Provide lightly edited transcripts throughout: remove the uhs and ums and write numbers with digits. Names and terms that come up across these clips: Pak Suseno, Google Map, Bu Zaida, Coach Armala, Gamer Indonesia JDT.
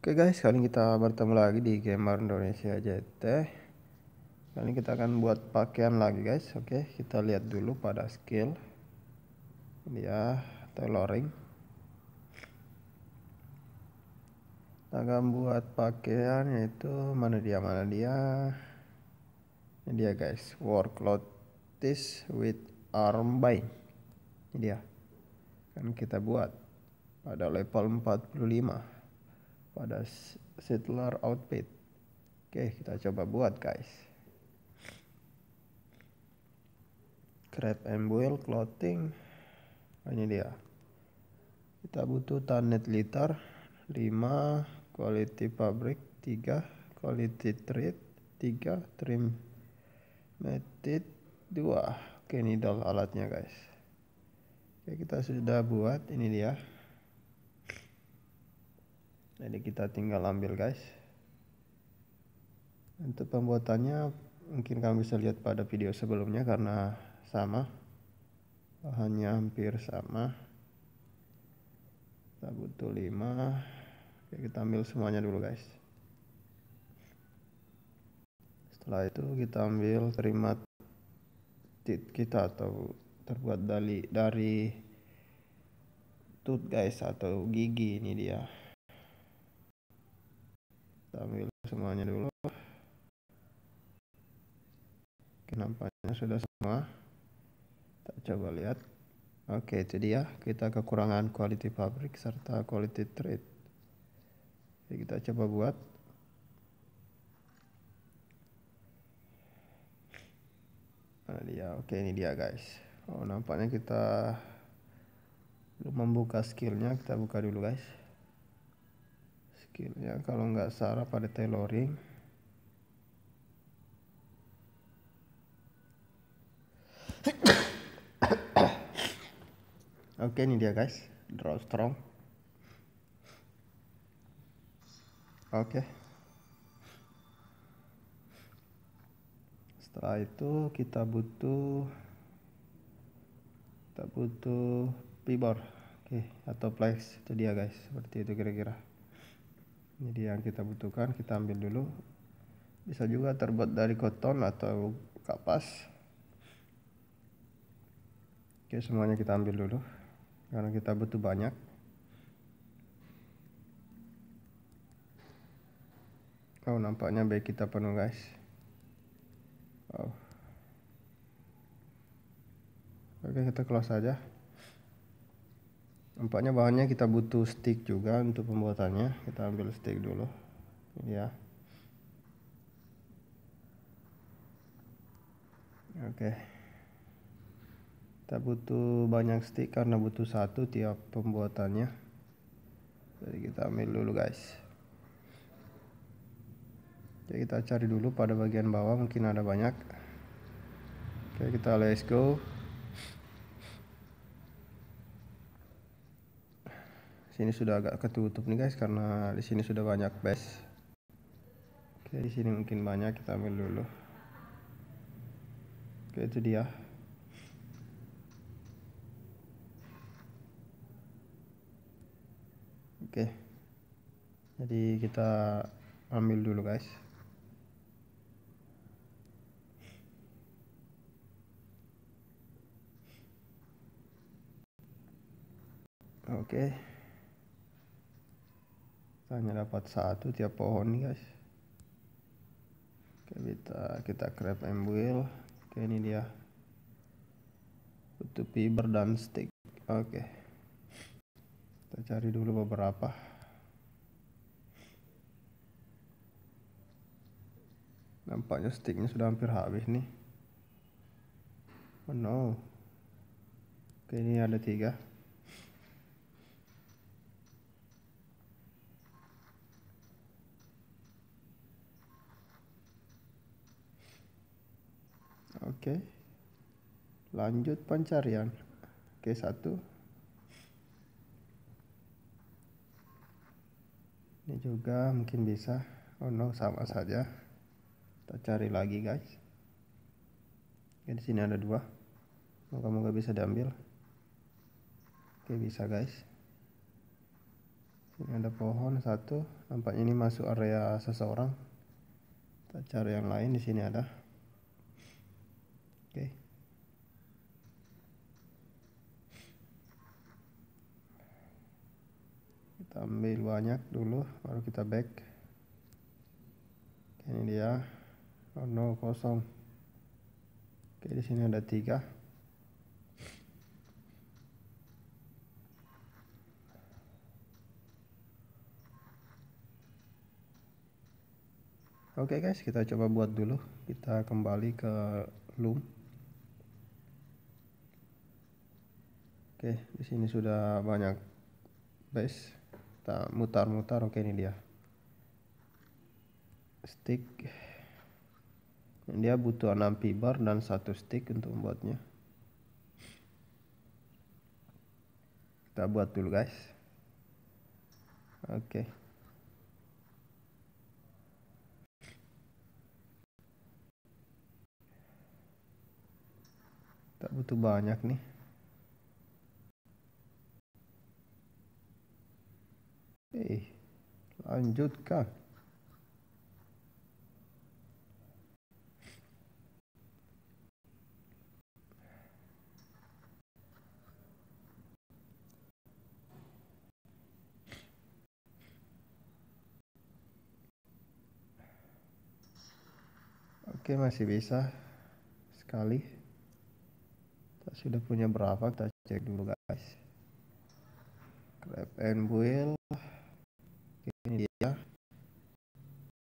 Oke guys, kali ini kita bertemu lagi di Gamer Indonesia JDT. Kali ini kita akan buat pakaian lagi guys. Oke, kita lihat dulu pada skill dia tailoring. Kita akan buat pakaian yaitu mana dia. Ini dia guys, workload this with arm bind. Ini dia. Kan kita buat pada level 45. Pada settler outfit. Oke, kita coba buat guys. Create and build clothing. Ini dia. Kita butuh tannet litter 5, quality fabric 3, quality thread 3, trim method 2. Oke, ini adalah alatnya guys. Oke, kita sudah buat. Ini dia. Jadi kita tinggal ambil guys. Untuk pembuatannya mungkin kamu bisa lihat pada video sebelumnya karena sama, bahannya hampir sama. Kita butuh 5. Oke, kita ambil semuanya dulu guys. Setelah itu kita ambil terima tit kita atau terbuat dari tooth guys atau gigi. Ini dia. Kita ambil semuanya dulu. Oke, nampaknya sudah semua. Kita coba lihat. Oke, itu dia. Kita kekurangan quality fabric serta quality thread. Jadi kita coba buat. Nah, dia. Oke, ini dia guys. Oh, nampaknya kita belum membuka skillnya. Kita buka dulu guys. Ya, kalau nggak salah pada tailoring Oke, ini dia guys, draw strong. Oke. Setelah itu kita butuh pivot. Oke, atau flex. Itu dia guys, seperti itu kira-kira. Jadi yang kita butuhkan kita ambil dulu. Bisa juga terbuat dari koton atau kapas. Oke, semuanya kita ambil dulu karena kita butuh banyak. Oh, nampaknya bag kita penuh guys. Oh. Oke, kita close saja. Nampaknya bahannya kita butuh stick juga untuk pembuatannya. Kita ambil stick dulu. Ini ya. Oke. Kita butuh banyak stick karena butuh satu tiap pembuatannya. Jadi kita ambil dulu guys. Jadi kita cari dulu pada bagian bawah, mungkin ada banyak. Oke, kita let's go. Ini sudah agak ketutup nih guys karena di sini sudah banyak base. Oke, di sini mungkin banyak, kita ambil dulu. Oke, itu dia. Oke. Jadi kita ambil dulu guys. Oke. Hanya dapat satu tiap pohon nih guys. Oke, kita grab and build. Oke, ini dia. Butuh fiber dan stick. Oke. Kita cari dulu beberapa. Nampaknya sticknya sudah hampir habis nih. Oh no. Oke, ini ada 3. Oke, lanjut pencarian. Oke, 1. Ini juga mungkin bisa. Oh no, sama saja. Kita cari lagi guys. Oke, di sini ada 2. Moga-moga bisa diambil. Oke, bisa guys. Ini ada pohon satu, nampaknya ini masuk area seseorang. Kita cari yang lain, di sini ada. Oke. Kita ambil banyak dulu, baru kita back. Oke, ini dia. Oh no, kosong. Oke, di sini ada 3. Oke guys, kita coba buat dulu. Kita kembali ke loom. Oke, di sini sudah banyak base. Kita mutar-mutar. Oke, ini dia. Stick. Dia butuh 6 pibar dan 1 stick untuk membuatnya. Kita buat dulu guys. Oke. Kita butuh banyak nih. Lanjutkan. Oke, masih bisa sekali. Kita sudah punya berapa, kita cek dulu guys. Grab and wheel. Oke, ini dia.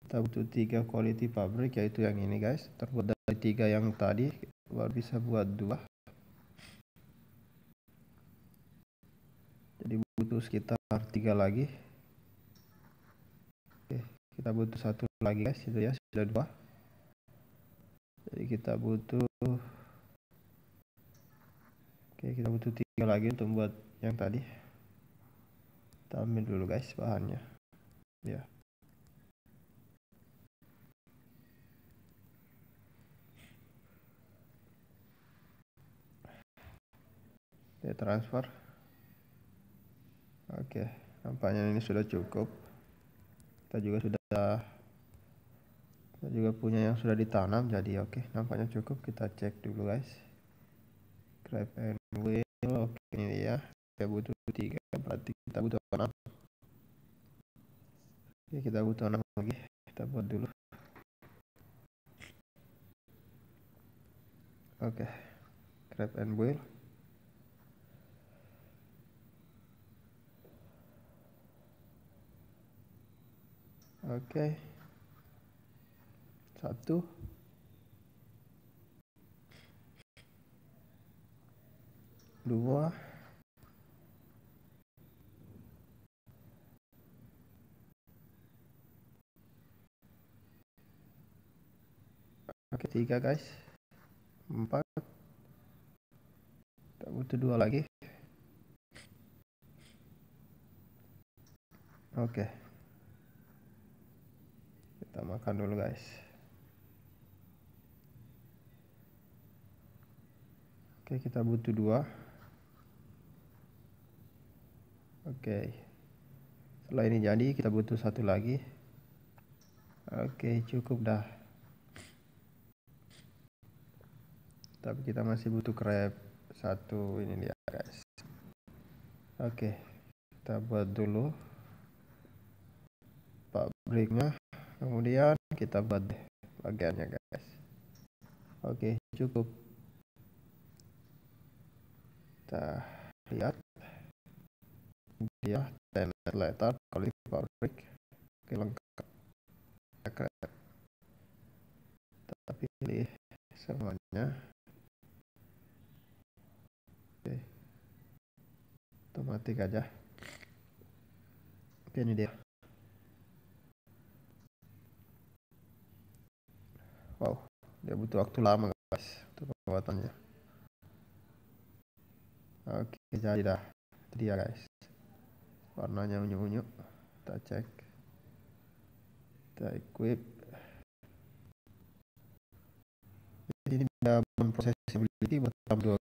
Kita butuh 3 quality fabric, yaitu yang ini guys, terbuat dari 3 yang tadi. Baru bisa buat 2, jadi butuh sekitar 3 lagi. Oke, kita butuh 1 lagi guys. Itu ya, sudah 2. Jadi kita butuh, oke, kita butuh 3 lagi untuk buat yang tadi. Kita ambil dulu guys bahannya, ya. Kita transfer. Oke, nampaknya ini sudah cukup. Kita juga punya yang sudah ditanam, jadi oke, nampaknya cukup. Kita cek dulu guys. Grab and wheel. Oke, ini ya. Kita butuh 3, berarti kita butuh 6. Oke, kita butuh 6 lagi. Kita buat dulu. Oke, grab and wheel. Oke, 1. Dua. Oke, 3 guys. 4. Kita butuh 2 lagi. Oke. Kita makan dulu guys. Oke, kita butuh 2. Oke, setelah ini jadi kita butuh 1 lagi. Oke, cukup dah. Tapi kita masih butuh crab 1. Ini dia guys. Oke, kita buat dulu pabriknya, kemudian kita buat bagiannya guys. Oke, cukup. Kita lihat dia tenet letter quality fabric. Oke, lengkap. Kita pilih semuanya. Oke, otomatis aja. Oke, ini dia. Wow, dia butuh waktu lama guys untuk pembuatannya. Oke, jadi dah. Itu dia guys. Warnanya unyu-unyu. Kita cek. Kita equip. Ini ada memprosesability bottom 2.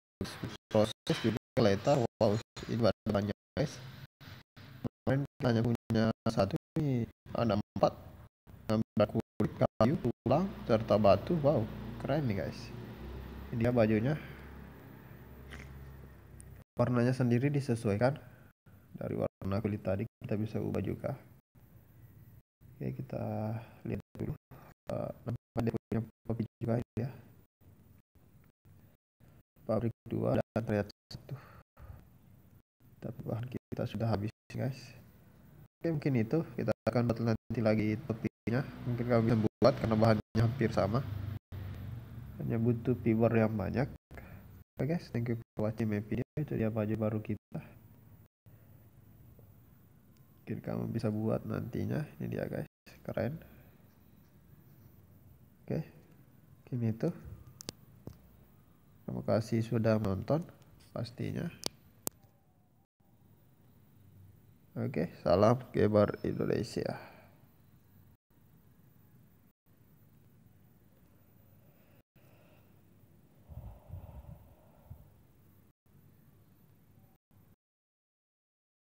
Proses juga letter. Wow, ini banyak guys. Kemarin kita hanya punya Ini ada 4 gambar kulit, kayu, tulang, serta batu. Wow, keren nih guys. Ini dia bajunya. Warnanya sendiri disesuaikan. Dari warna kulit tadi kita bisa ubah juga. Oke, kita lihat dulu. Namanya punya kopi juga ya. Pabrik 2 dan terlihat 1. Tapi bahan kita sudah habis guys. Oke, mungkin itu kita akan buat nanti lagi topinya. Mungkin kami bisa buat karena bahannya hampir sama. Hanya butuh fiber yang banyak. Oke guys, thank you for watching my video. Itu dia baju baru kita. Mungkin kamu bisa buat nantinya. Ini dia guys, keren. Oke, mungkin itu. Terima kasih sudah menonton pastinya. Oke, salam Gamer Indonesia.